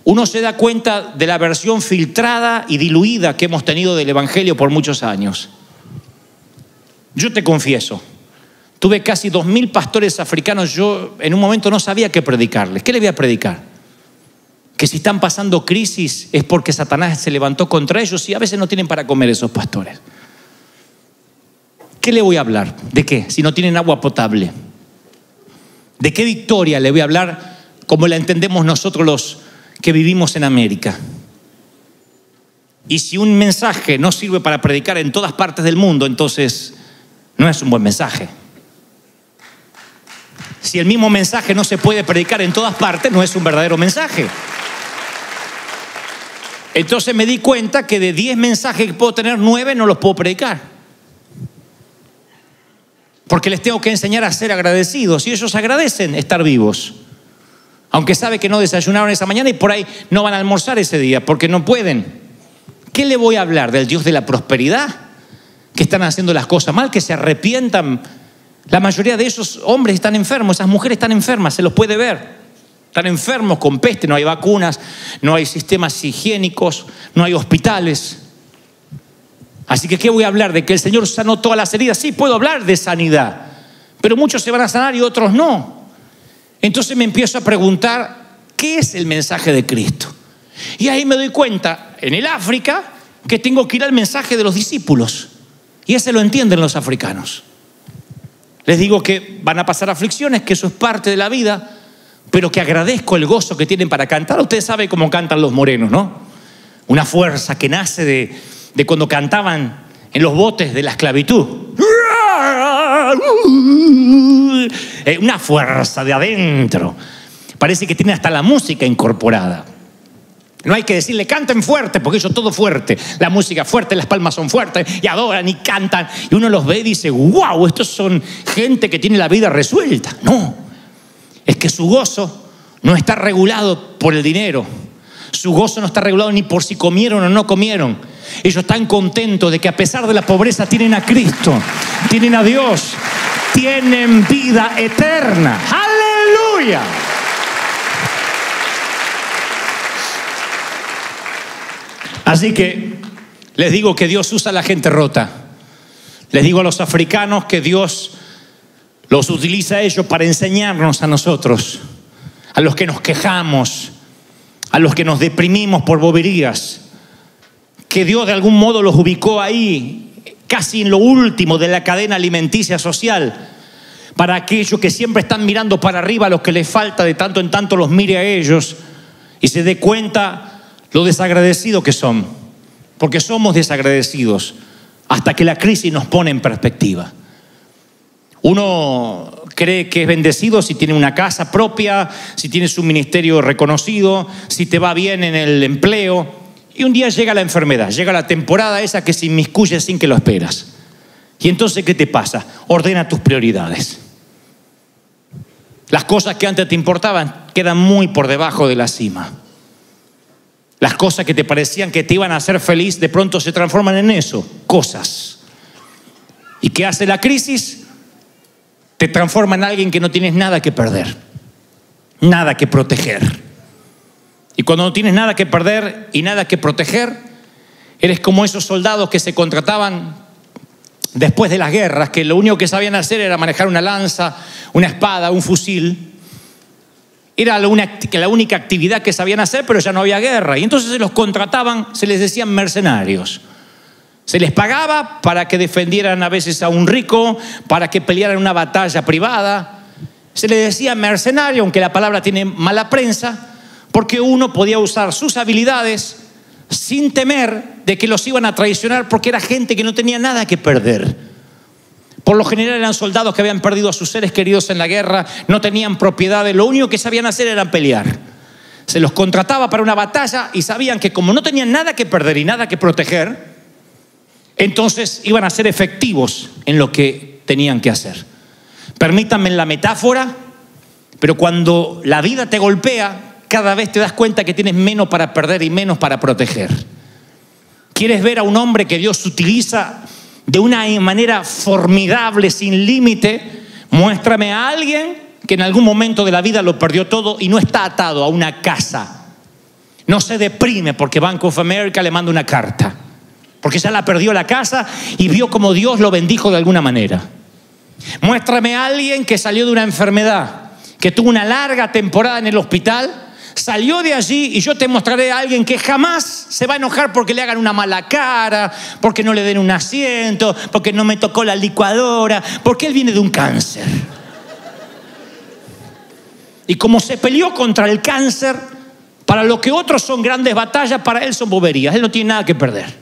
uno se da cuenta de la versión filtrada y diluida que hemos tenido del Evangelio por muchos años. Yo te confieso, tuve casi dos mil pastores africanos. Yo en un momento no sabía qué predicarles. ¿Qué les voy a predicar? Que si están pasando crisis es porque Satanás se levantó contra ellos y a veces no tienen para comer esos pastores. ¿Qué le voy a hablar? ¿De qué? Si no tienen agua potable. ¿De qué victoria le voy a hablar como la entendemos nosotros los que vivimos en América? Y si un mensaje no sirve para predicar en todas partes del mundo, entonces no es un buen mensaje. Si el mismo mensaje no se puede predicar en todas partes, no es un verdadero mensaje. Entonces me di cuenta que de diez mensajes que puedo tener, nueve no los puedo predicar. Porque les tengo que enseñar a ser agradecidos. Y ellos agradecen estar vivos. Aunque sabe que no desayunaron esa mañana y por ahí no van a almorzar ese día porque no pueden. ¿Qué le voy a hablar? ¿Del Dios de la prosperidad? ¿Que están haciendo las cosas mal? ¿Que se arrepientan? La mayoría de esos hombres están enfermos, esas mujeres están enfermas, se los puede ver. Están enfermos con peste, no hay vacunas, no hay sistemas higiénicos, no hay hospitales. Así que, ¿qué voy a hablar? ¿De que el Señor sanó todas las heridas? Sí, puedo hablar de sanidad, pero muchos se van a sanar y otros no. Entonces me empiezo a preguntar, ¿qué es el mensaje de Cristo? Y ahí me doy cuenta, en el África, que tengo que ir al mensaje de los discípulos. Y ese lo entienden los africanos. Les digo que van a pasar aflicciones, que eso es parte de la vida, pero que agradezco el gozo que tienen para cantar. Ustedes saben cómo cantan los morenos, ¿no? Una fuerza que nace de, de cuando cantaban en los botes de la esclavitud. Una fuerza de adentro. Parece que tiene hasta la música incorporada. No hay que decirle, canten fuerte, porque ellos todo fuerte. La música fuerte, las palmas son fuertes, y adoran y cantan. Y uno los ve y dice, wow, estos son gente que tiene la vida resuelta. No, es que su gozo no está regulado por el dinero. Su gozo no está regulado ni por si comieron o no comieron. Ellos están contentos de que a pesar de la pobreza tienen a Cristo, tienen a Dios, tienen vida eterna. ¡Aleluya! Así que les digo que Dios usa a la gente rota. Les digo a los africanos que Dios los utiliza a ellos para enseñarnos a nosotros, a los que nos quejamos, a los que nos deprimimos por boberías, que Dios de algún modo los ubicó ahí, casi en lo último de la cadena alimenticia social, para aquellos que siempre están mirando para arriba, a los que les falta, de tanto en tanto los mire a ellos y se dé cuenta lo desagradecido que son, porque somos desagradecidos hasta que la crisis nos pone en perspectiva. Uno cree que es bendecido si tiene una casa propia, si tienes un ministerio reconocido, si te va bien en el empleo, y un día llega la enfermedad, llega la temporada esa que se inmiscuye sin que lo esperas. Y entonces, ¿qué te pasa? Ordena tus prioridades. Las cosas que antes te importaban quedan muy por debajo de la cima. Las cosas que te parecían que te iban a hacer feliz de pronto se transforman en eso, cosas. ¿Y qué hace la crisis? Te transforma en alguien que no tienes nada que perder, nada que proteger. Y cuando no tienes nada que perder y nada que proteger, eres como esos soldados que se contrataban después de las guerras, que lo único que sabían hacer era manejar una lanza, una espada, un fusil. Era la, una, la única actividad que sabían hacer, pero ya no había guerra. Y entonces se los contrataban, se les decían mercenarios. Se les pagaba para que defendieran a veces a un rico, para que pelearan una batalla privada. Se les decía mercenario, aunque la palabra tiene mala prensa, porque uno podía usar sus habilidades sin temer de que los iban a traicionar, porque era gente que no tenía nada que perder. Por lo general eran soldados que habían perdido a sus seres queridos en la guerra, no tenían propiedades, lo único que sabían hacer era pelear. Se los contrataba para una batalla y sabían que como no tenían nada que perder y nada que proteger, entonces iban a ser efectivos en lo que tenían que hacer. Permítanme la metáfora, pero cuando la vida te golpea, cada vez te das cuenta que tienes menos para perder y menos para proteger. ¿Quieres ver a un hombre que Dios utiliza de una manera formidable, sin límite? Muéstrame a alguien que en algún momento de la vida lo perdió todo y no está atado a una casa. No se deprime porque Bank of America le manda una carta, porque ya la perdió la casa y vio como Dios lo bendijo de alguna manera. Muéstrame a alguien que salió de una enfermedad, que tuvo una larga temporada en el hospital, salió de allí, y yo te mostraré a alguien que jamás se va a enojar porque le hagan una mala cara, porque no le den un asiento, porque no me tocó la licuadora, porque él viene de un cáncer. Y como se peleó contra el cáncer, para lo que otros son grandes batallas, para él son boberías, él no tiene nada que perder.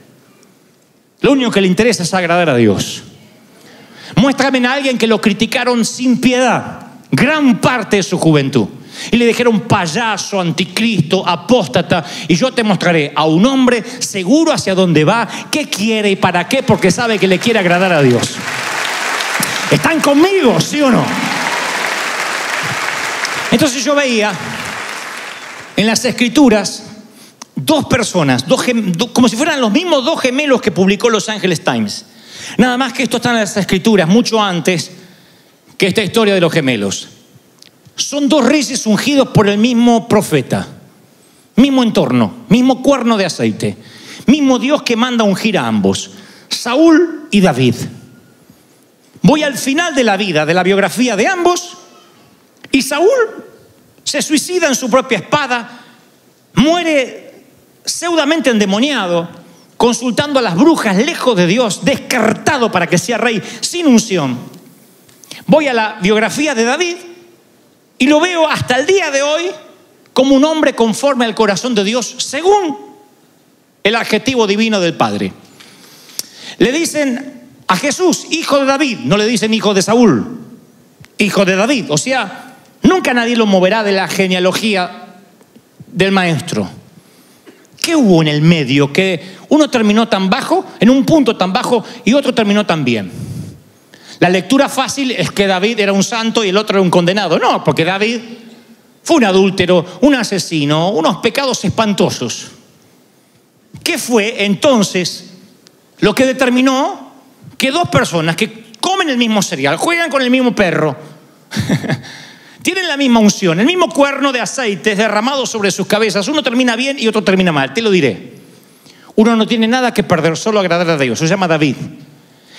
Lo único que le interesa es agradar a Dios. Muéstrame a alguien que lo criticaron sin piedad gran parte de su juventud y le dijeron payaso, anticristo, apóstata, y yo te mostraré a un hombre seguro hacia dónde va, qué quiere y para qué, porque sabe que le quiere agradar a Dios. ¿Están conmigo, sí o no? Entonces yo veía en las Escrituras Dos personas, dos gem, do, como si fueran los mismos dos gemelos que publicó Los Ángeles Times. Nada más que esto está en las Escrituras mucho antes que esta historia de los gemelos. Son dos reyes ungidos por el mismo profeta, mismo entorno, mismo cuerno de aceite, mismo Dios que manda a ungir a ambos, Saúl y David. Voy al final de la vida, de la biografía de ambos, y Saúl se suicida en su propia espada, muere pseudamente endemoniado, consultando a las brujas, lejos de Dios, descartado para que sea rey, sin unción. Voy a la biografía de David y lo veo hasta el día de hoy como un hombre conforme al corazón de Dios, según el adjetivo divino del Padre. Le dicen a Jesús, hijo de David, no le dicen hijo de Saúl, hijo de David. O sea, nunca nadie lo moverá de la genealogía del maestro. ¿Qué hubo en el medio que uno terminó tan bajo, en un punto tan bajo, y otro terminó tan bien? La lectura fácil es que David era un santo y el otro era un condenado. No, porque David fue un adúltero, un asesino, unos pecados espantosos. ¿Qué fue entonces lo que determinó que dos personas que comen el mismo cereal, juegan con el mismo perro, tienen la misma unción, el mismo cuerno de aceite derramado sobre sus cabezas, uno termina bien y otro termina mal? Te lo diré. Uno no tiene nada que perder, solo agradar a Dios. Se llama David.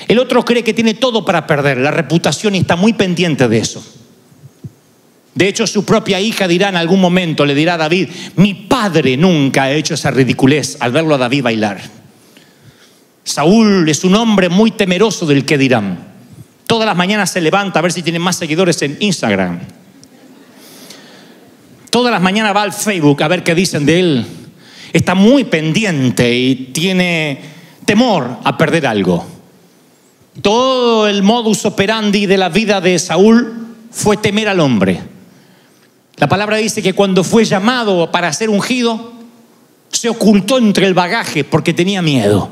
El otro cree que tiene todo para perder, la reputación, y está muy pendiente de eso. De hecho, su propia hija dirá en algún momento, le dirá a David, mi padre nunca ha hecho esa ridiculez, al verlo a David bailar. Saúl es un hombre muy temeroso del que dirán. Todas las mañanas se levanta a ver si tiene más seguidores en Instagram. Todas las mañanas va al Facebook a ver qué dicen de él. Está muy pendiente y tiene temor a perder algo. Todo el modus operandi de la vida de Saúl fue temer al hombre. La palabra dice que cuando fue llamado para ser ungido, se ocultó entre el bagaje porque tenía miedo.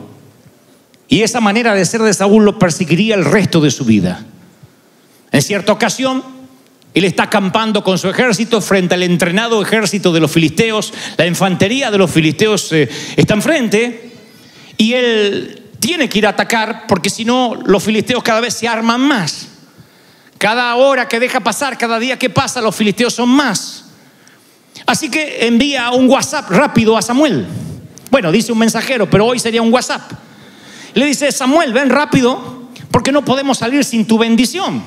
Y esa manera de ser de Saúl lo perseguiría el resto de su vida. En cierta ocasión, él está acampando con su ejército frente al entrenado ejército de los filisteos. La infantería de los filisteos eh, está enfrente y él tiene que ir a atacar, porque si no los filisteos cada vez se arman más. Cada hora que deja pasar, cada día que pasa, los filisteos son más. Así que envía un WhatsApp rápido a Samuel. Bueno, dice un mensajero, pero hoy sería un WhatsApp. Le dice, Samuel, ven rápido porque no podemos salir sin tu bendición.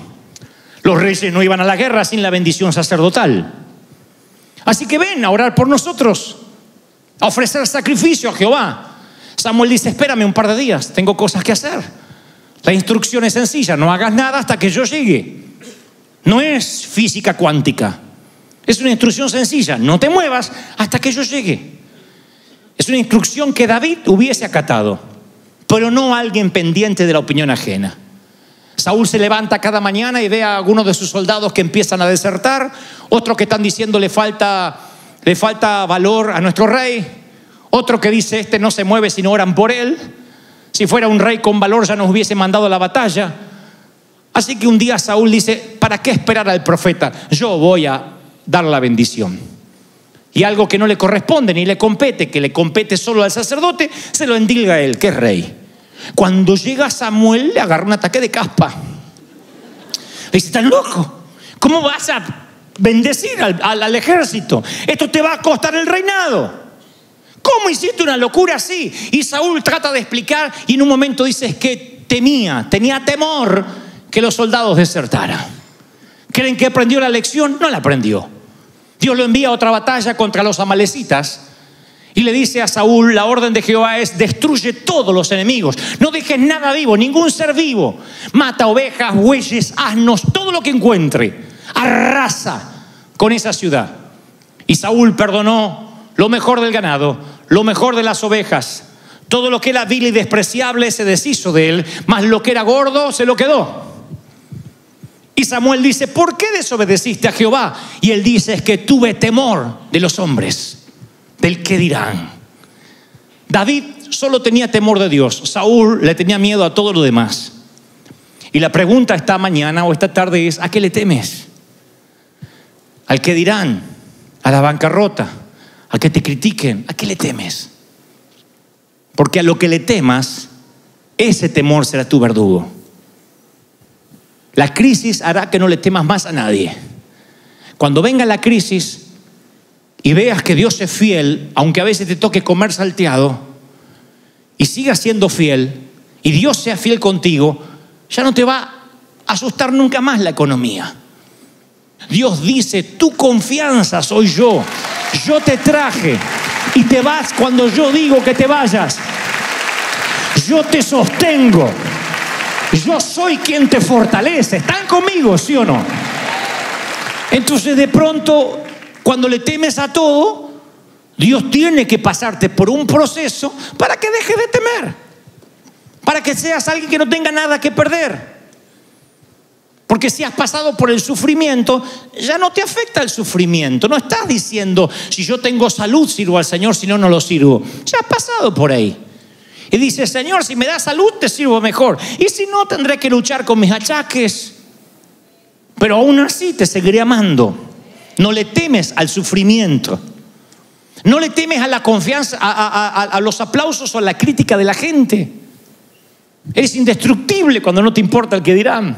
Los reyes no iban a la guerra sin la bendición sacerdotal. Así que ven a orar por nosotros, a ofrecer sacrificio a Jehová. Samuel dice, espérame un par de días, tengo cosas que hacer. La instrucción es sencilla, no hagas nada hasta que yo llegue. No es física cuántica. Es una instrucción sencilla, no te muevas hasta que yo llegue. Es una instrucción que David hubiese acatado, pero no alguien pendiente de la opinión ajena. Saúl se levanta cada mañana y ve a algunos de sus soldados que empiezan a desertar, otros que están diciendo le falta, le falta valor a nuestro rey, otro que dice este no se mueve si no oran por él, si fuera un rey con valor ya nos hubiese mandado a la batalla. Así que un día Saúl dice, ¿para qué esperar al profeta? Yo voy a dar la bendición. Y algo que no le corresponde ni le compete, que le compete solo al sacerdote, se lo endilga a él, que es rey. Cuando llega Samuel le agarra un ataque de caspa. Le dice, ¿estás loco? ¿Cómo vas a bendecir al, al, al ejército? Esto te va a costar el reinado. ¿Cómo hiciste una locura así? Y Saúl trata de explicar y en un momento dice, es que temía, tenía temor que los soldados desertaran. ¿Creen que aprendió la lección? No la aprendió. Dios lo envía a otra batalla contra los amalecitas. Y le dice a Saúl, la orden de Jehová es destruye todos los enemigos. No dejes nada vivo, ningún ser vivo. Mata ovejas, bueyes, asnos, todo lo que encuentre. Arrasa con esa ciudad. Y Saúl perdonó lo mejor del ganado, lo mejor de las ovejas. Todo lo que era vil y despreciable se deshizo de él, mas lo que era gordo se lo quedó. Y Samuel dice, ¿por qué desobedeciste a Jehová? Y él dice, es que tuve temor de los hombres. ¿Del qué dirán? David solo tenía temor de Dios. Saúl le tenía miedo a todo lo demás. Y la pregunta esta mañana o esta tarde es, ¿a qué le temes? ¿Al qué dirán? ¿A la bancarrota? ¿A que te critiquen? ¿A qué le temes? Porque a lo que le temas, ese temor será tu verdugo. La crisis hará que no le temas más a nadie. Cuando venga la crisis y veas que Dios es fiel, aunque a veces te toque comer salteado, y sigas siendo fiel, y Dios sea fiel contigo, ya no te va a asustar nunca más la economía. Dios dice, tu confianza soy yo, yo te traje, y te vas cuando yo digo que te vayas. Yo te sostengo, yo soy quien te fortalece. ¿Están conmigo, sí o no? Entonces de pronto, cuando le temes a todo, Dios tiene que pasarte por un proceso para que dejes de temer, para que seas alguien que no tenga nada que perder. Porque si has pasado por el sufrimiento, ya no te afecta el sufrimiento. No estás diciendo, si yo tengo salud sirvo al Señor, si no, no lo sirvo. Ya has pasado por ahí. Y dices, Señor, si me da salud te sirvo mejor, y si no tendré que luchar con mis achaques, pero aún así te seguiré amando. No le temes al sufrimiento. No le temes a la confianza, a, a, a, a los aplausos o a la crítica de la gente. Eres indestructible cuando no te importa el que dirán,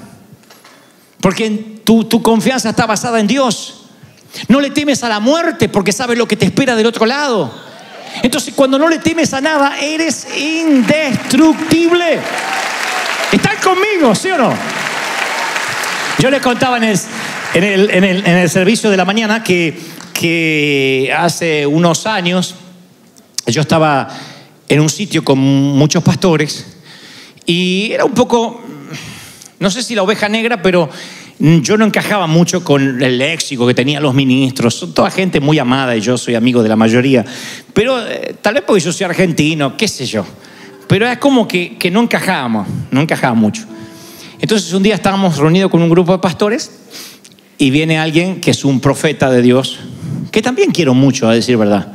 porque tu, tu confianza está basada en Dios. No le temes a la muerte, porque sabes lo que te espera del otro lado. Entonces cuando no le temes a nada, eres indestructible. ¿Están conmigo, sí o no? Yo les contaba en el... En el, en, el, en el servicio de la mañana que, que hace unos años yo estaba en un sitio con muchos pastores y era un poco, no sé si la oveja negra, pero yo no encajaba mucho con el léxico que tenían los ministros. Son toda gente muy amada y yo soy amigo de la mayoría, pero eh, tal vez porque yo soy argentino, qué sé yo, pero es como que, que no encajábamos, no encajaba mucho. Entonces un día estábamos reunidos con un grupo de pastores y viene alguien que es un profeta de Dios, que también quiero mucho, a decir verdad.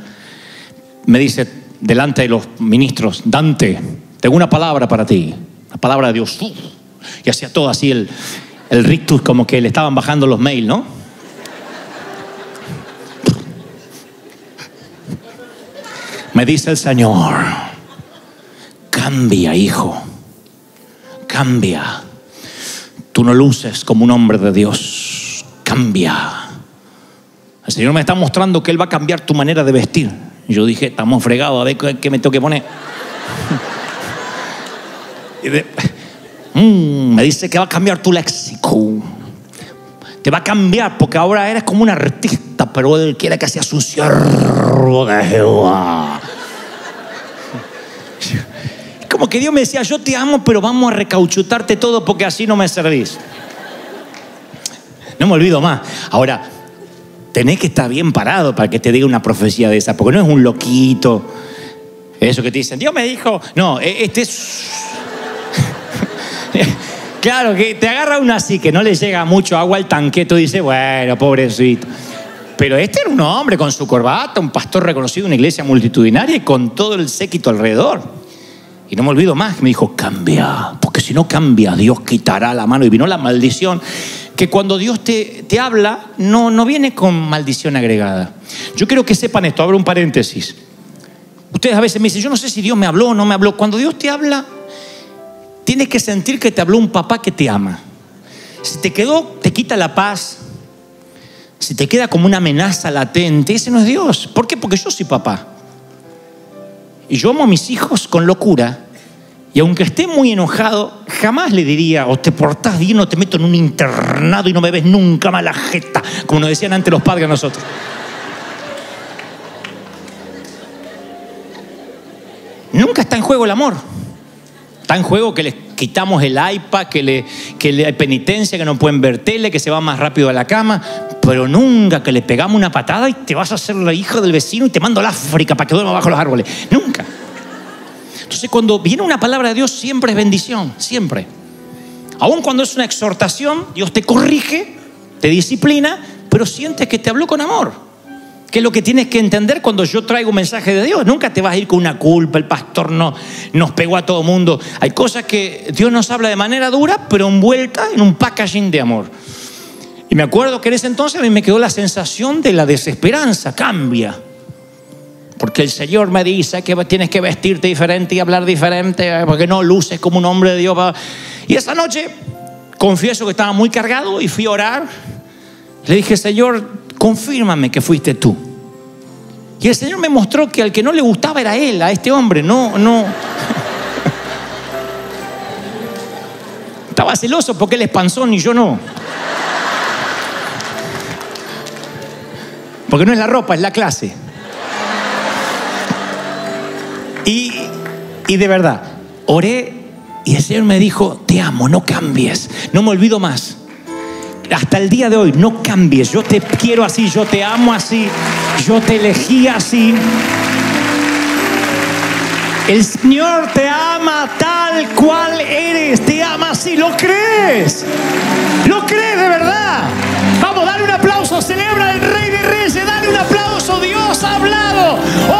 Me dice, delante de los ministros, Dante, tengo una palabra para ti, la palabra de Dios. Y hacía todo así el, el rictus, como que le estaban bajando los mails, ¿no? Me dice el Señor, cambia, hijo, cambia. Tú no luces como un hombre de Dios. Cambia. El Señor me está mostrando que Él va a cambiar tu manera de vestir. Yo dije, estamos fregados, a ver qué me tengo que poner. Y de, mm, me dice que va a cambiar tu léxico. Te va a cambiar porque ahora eres como un artista. planta, pero él quiere que seas un siervo de Jehová. Como que Dios me decía, yo te amo, pero vamos a recauchutarte todo porque así no me servís. No me olvido más. Ahora, tenés que estar bien parado para que te diga una profecía de esa, porque no es un loquito. Eso que te dicen, Dios me dijo, no, este es... Claro, que te agarra uno así, que no le llega mucho agua al tanqueto y dice, bueno, pobrecito. Pero este era un hombre con su corbata, un pastor reconocido, una iglesia multitudinaria y con todo el séquito alrededor. Y no me olvido más, me dijo, cambia, porque si no cambia, Dios quitará la mano. Y vino la maldición, que cuando Dios te, te habla, no, no viene con maldición agregada. Yo quiero que sepan esto, abro un paréntesis. Ustedes a veces me dicen, yo no sé si Dios me habló o no me habló. Cuando Dios te habla... tienes que sentir que te habló un papá que te ama. Si te quedó, te quita la paz. Si te queda como una amenaza latente, ese no es Dios. ¿Por qué? Porque yo soy papá. Y yo amo a mis hijos con locura. Y aunque esté muy enojado, jamás le diría, o te portás bien o te meto en un internado y no me ves nunca más la jeta, como nos decían antes los padres a nosotros. Nunca está en juego el amor. Está en juego que les quitamos el iPad, que le, que le hay penitencia, que no pueden ver tele, que se va más rápido a la cama, pero nunca que le pegamos una patada y te vas a hacer la hija del vecino y te mando a la África para que duerma bajo los árboles. Nunca. Entonces, cuando viene una palabra de Dios, siempre es bendición, siempre. Aun cuando es una exhortación, Dios te corrige, te disciplina, pero sientes que te habló con amor. Que es lo que tienes que entender cuando yo traigo un mensaje de Dios. Nunca te vas a ir con una culpa, el pastor no, nos pegó a todo mundo. Hay cosas que Dios nos habla de manera dura, pero envuelta en un packaging de amor. Y me acuerdo que en ese entonces a mí me quedó la sensación de la desesperanza. Cambia. Porque el Señor me dice que tienes que vestirte diferente y hablar diferente, porque no luces como un hombre de Dios. Y esa noche, confieso que estaba muy cargado y fui a orar. Le dije, Señor, confírmame que fuiste tú. Y el Señor me mostró que al que no le gustaba era él, a este hombre. No, no. Estaba celoso porque él es panzón y yo no. Porque no es la ropa, es la clase. Y, y de verdad, oré y el Señor me dijo, te amo, no cambies. No me olvido más. Hasta el día de hoy, no cambies. Yo te quiero así, yo te amo así, yo te elegí así. El Señor te ama tal cual eres, te ama así. ¿Lo crees? ¿Lo crees de verdad? Vamos, dale un aplauso, celebra al Rey de Reyes, dale un aplauso. Dios ha hablado.